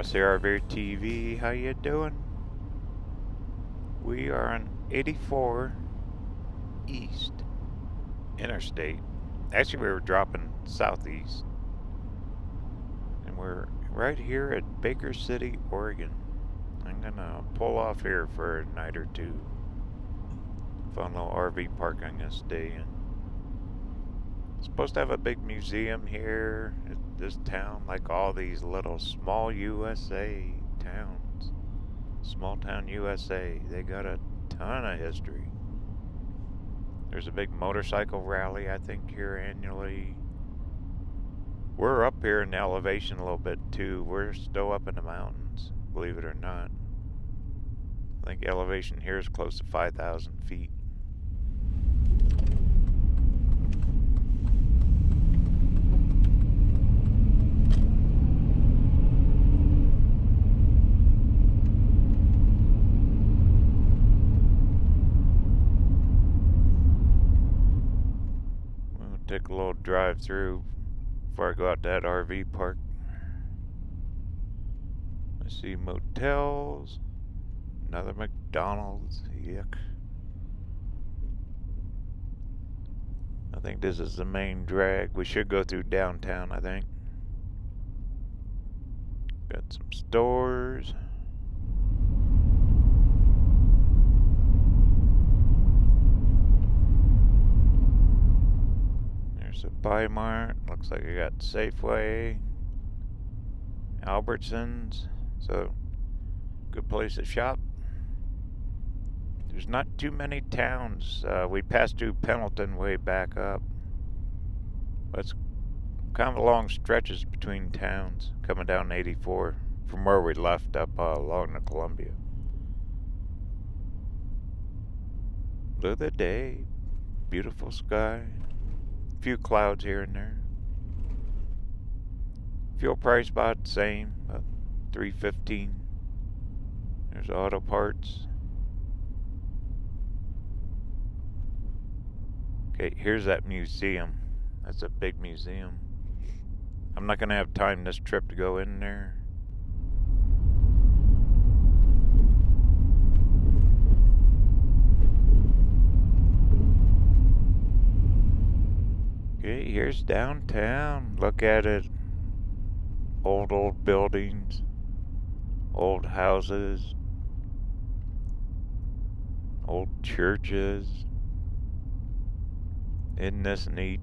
Crossy RV TV, how you doing? We are on 84 East Interstate. Actually, we were dropping southeast. And we're right here at Baker City, Oregon. I'm gonna pull off here for a night or two. Fun little RV park I'm gonna stay in. It's supposed to have a big museum here. This town, like all these little small USA towns. Small town USA, they got a ton of history. There's a big motorcycle rally, I think, here annually. We're up here in the elevation a little bit too. We're still up in the mountains, believe it or not. I think elevation here is close to 5,000 feet. Take a little drive through before I go out to that RV park. I see motels, another McDonald's, yuck. I think this is the main drag. We should go through downtown, I think. Got some stores. There's a Bi-Mart, looks like I got Safeway, Albertsons, so good place to shop. There's not too many towns. We passed through Pendleton way back up. That's kind of long stretches between towns coming down 84 from where we left up along the Columbia. Blue the day, beautiful sky. Few clouds here and there. Fuel price about the same, about $3.15. There's auto parts. Okay, here's that museum. That's a big museum. I'm not gonna have time this trip to go in there. Okay, here's downtown. Look at it. Old buildings, old houses, old churches. Isn't this neat?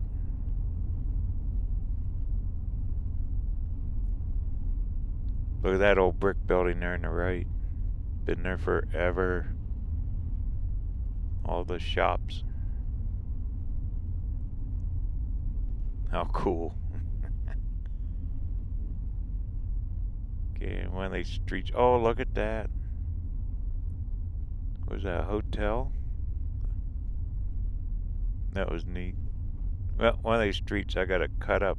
Look at that old brick building there on the right. Been there forever. All the shops. How cool. Okay, one of these streets. Oh, look at that. Was that a hotel? That was neat. Well, one of these streets I gotta cut up.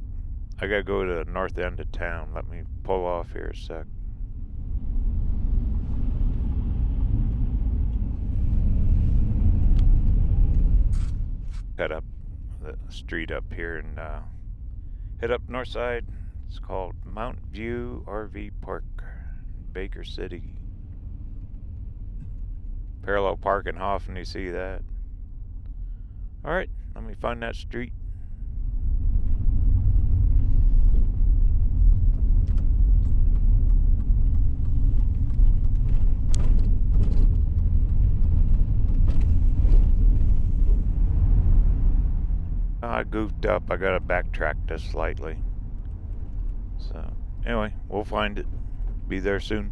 I gotta go to the north end of town. Let me pull off here a sec. Cut up the street up here and hit up north side. It's called Mount View RV Park, Baker City. Parallel parking, Hoffman, you see that. Alright, let me find that street. I goofed up. I gotta backtrack this slightly. So, anyway, we'll find it. Be there soon.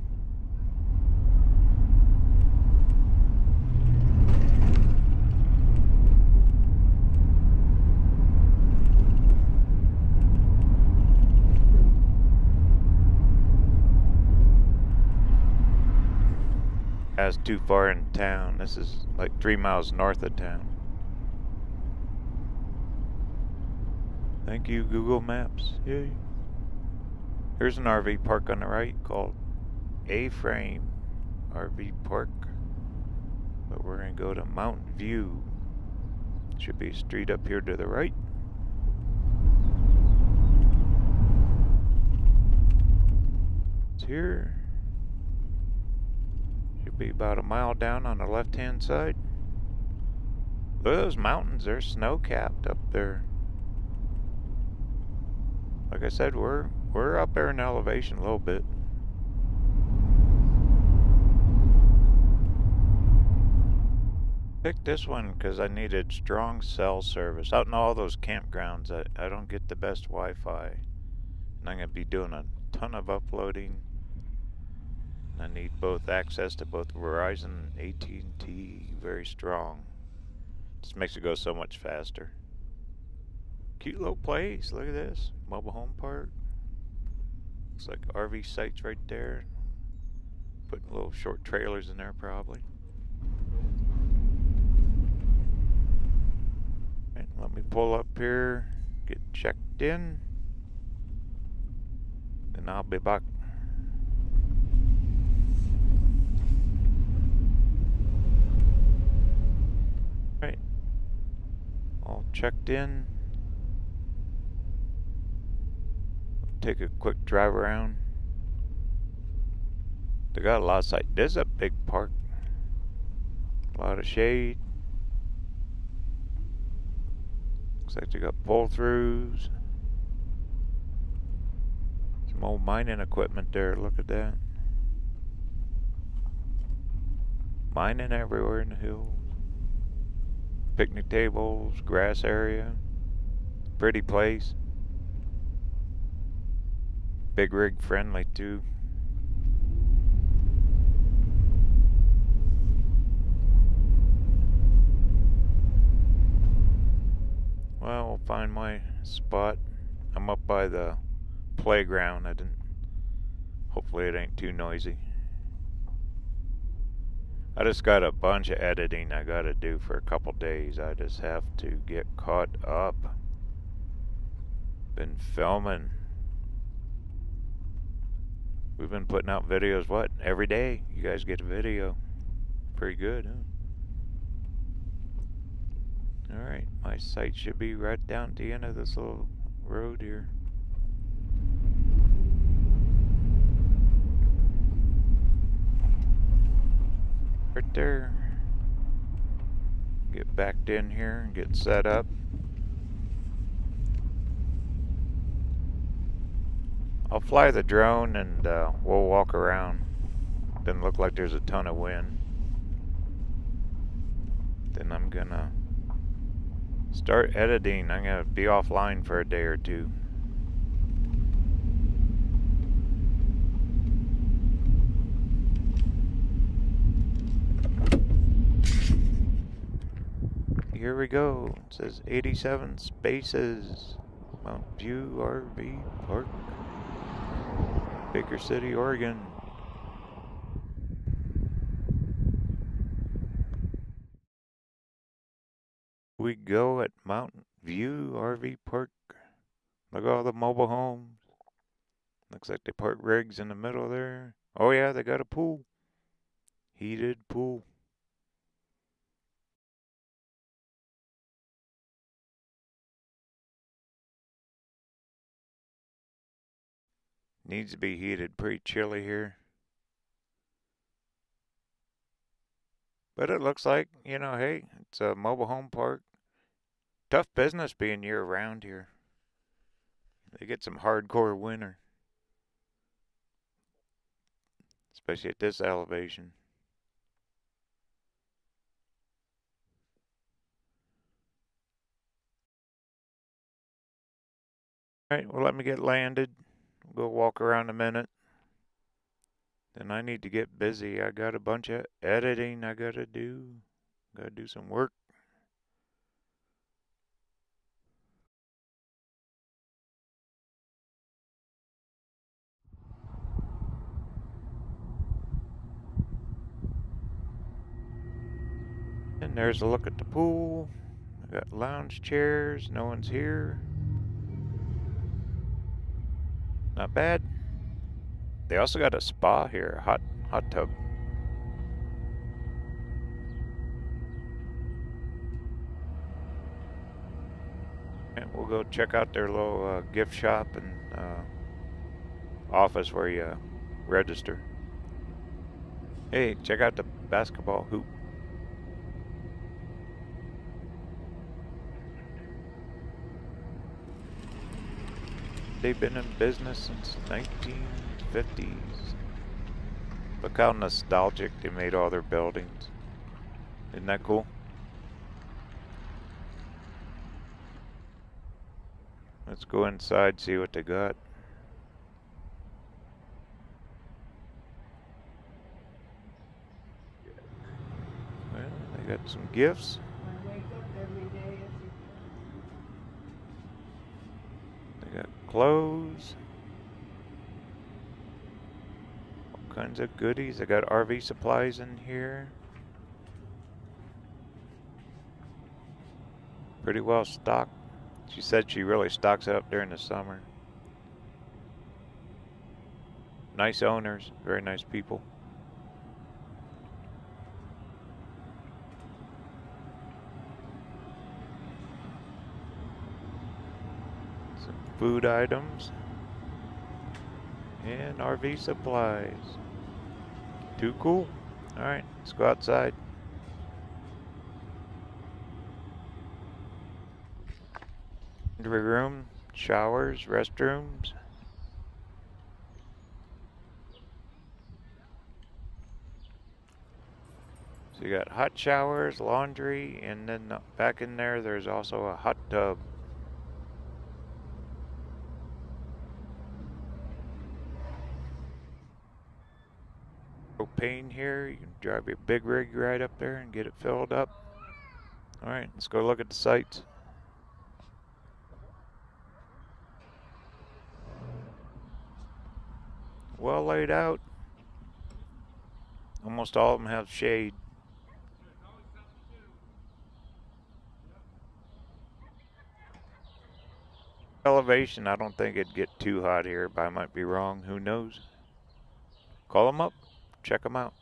That's too far in town. This is like 3 miles north of town. Thank you, Google Maps. Yay. Here's an RV park on the right called A-Frame RV Park. But we're going to go to Mount View. Should be a street up here to the right. It's here. Should be about a mile down on the left-hand side. Look at those mountains. They're snow-capped up there. Like I said, we're up there in elevation a little bit. Picked this one because I needed strong cell service. Out in all those campgrounds, I don't get the best Wi-Fi. And I'm going to be doing a ton of uploading. I need both access to both Verizon and AT&T very strong. Just makes it go so much faster. Cute little place. Look at this. Mobile home park. Looks like RV sites right there. Putting little short trailers in there probably. Right, let me pull up here. Get checked in. Then I'll be back. Right. All checked in. Take a quick drive around. They got a lot of sight. This is a big park. A lot of shade. Looks like they got pull-throughs. Some old mining equipment there. Look at that. Mining everywhere in the hills. Picnic tables, grass area. Pretty place. Big rig friendly too. Well, we'll find my spot. I'm up by the playground. Hopefully it ain't too noisy. I just got a bunch of editing I gotta do for a couple days. I just have to get caught up. Been filming. We've been putting out videos, what, every day? You guys get a video. Pretty good, huh? Alright, my site should be right down at the end of this little road here. Right there. Get backed in here and get set up. I'll fly the drone and we'll walk around. Doesn't look like there's a ton of wind. Then I'm gonna start editing. I'm gonna be offline for a day or two. Here we go. It says 87 spaces. Mount View RV Park. Baker City, Oregon. We go at Mount View RV Park. Look at all the mobile homes. Looks like they park rigs in the middle there. Oh yeah, they got a pool. Heated pool. Needs to be heated, pretty chilly here. But it looks like, you know, hey, it's a mobile home park. Tough business being year round here. They get some hardcore winter. Especially at this elevation. Alright, well, let me get landed. We'll walk around a minute. Then I need to get busy. I got a bunch of editing I gotta do. Gotta do some work. And there's a look at the pool. I got lounge chairs. No one's here. Not bad. They also got a spa here, hot tub. And we'll go check out their little gift shop and office where you register. Hey, check out the basketball hoop. They've been in business since the 1950s. Look how nostalgic they made all their buildings. Isn't that cool? Let's go inside, see what they got. Well, they got some gifts. They got clothes. All kinds of goodies. They got RV supplies in here. Pretty well stocked. She said she really stocks up during the summer. Nice owners, very nice people. Some food items and RV supplies. Too cool. All right, let's go outside. Laundry room, showers, restrooms. So you got hot showers, laundry, and then back in there, there's also a hot tub. Propane here, you can drive your big rig right up there and get it filled up. All right, let's go look at the sites. Well laid out. Almost all of them have shade. Elevation, I don't think it'd get too hot here, but I might be wrong. Who knows? Call them up, check them out.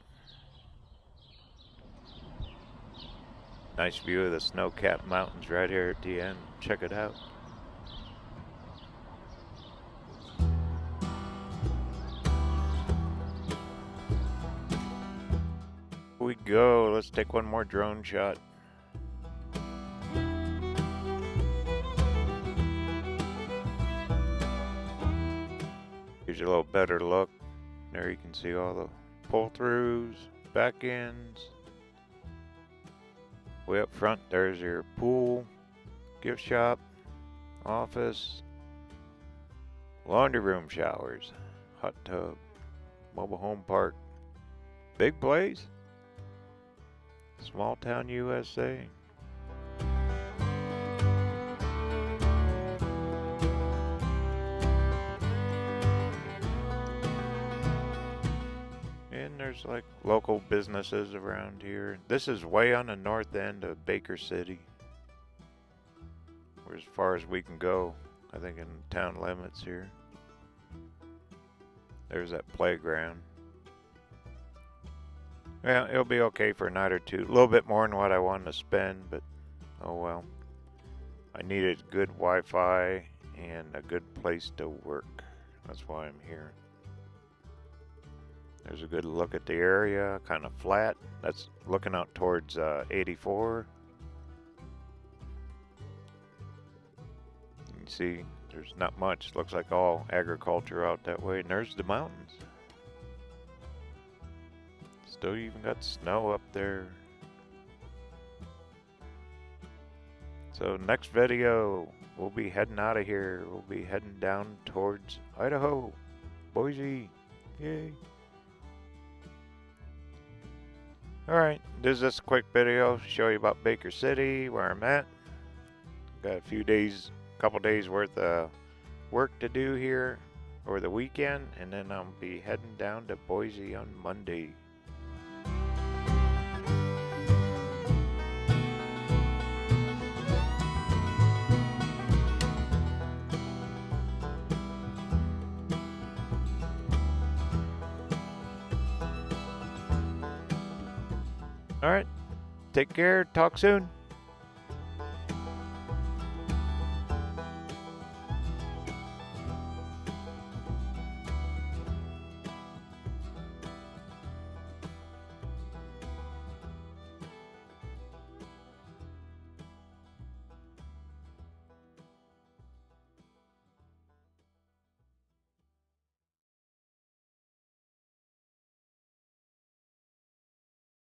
Nice view of the snow-capped mountains right here at the end. Check it out. We go. Let's take one more drone shot. Here's a little better look. There you can see all the pull-throughs, back ends. Way up front, there's your pool, gift shop, office, laundry room, showers, hot tub, mobile home park. Big place. Small town USA. And there's like local businesses around here. This is way on the north end of Baker City. We're as far as we can go, I think, in town limits here. There's that playground. Well, it'll be okay for a night or two. A little bit more than what I wanted to spend, but oh well. I needed good Wi-Fi and a good place to work. That's why I'm here. There's a good look at the area, kind of flat. That's looking out towards 84. You can see there's not much. Looks like all agriculture out that way. And there's the mountains. Still even got snow up there. So next video, we'll be heading out of here. We'll be heading down towards Idaho, Boise. Yay. All right, this is just a quick video to show you about Baker City, where I'm at. Got a few days, couple days worth of work to do here over the weekend, and then I'll be heading down to Boise on Monday. All right, take care, talk soon.